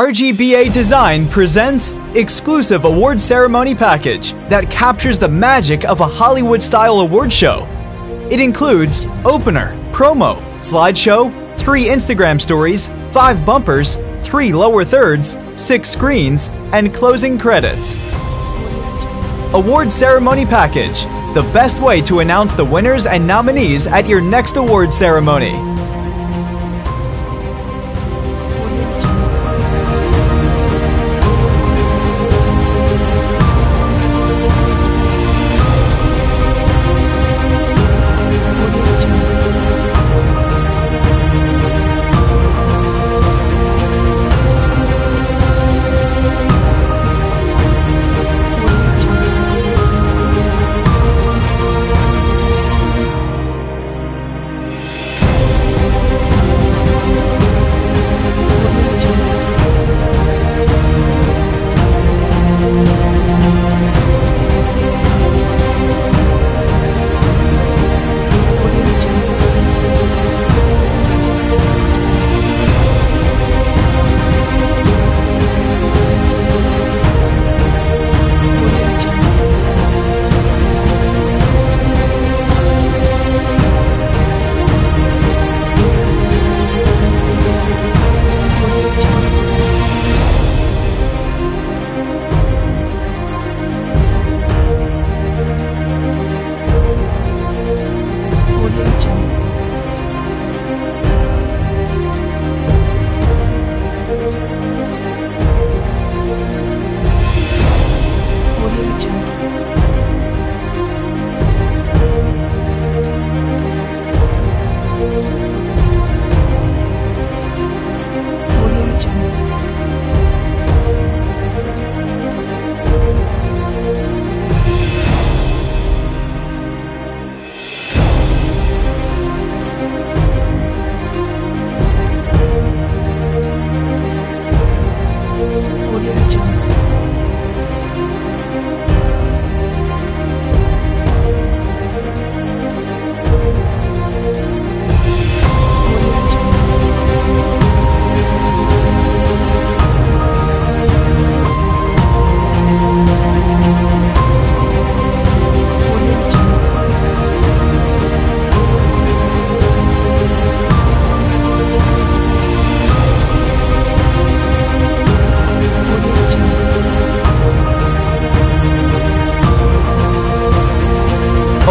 RGBA Design presents exclusive award ceremony package that captures the magic of a Hollywood-style award show. It includes opener, promo, slideshow, 3 Instagram stories, 5 bumpers, 3 lower thirds, 6 screens, and closing credits. Award ceremony package, the best way to announce the winners and nominees at your next award ceremony.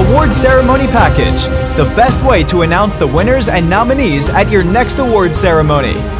Award ceremony package, the best way to announce the winners and nominees at your next award ceremony.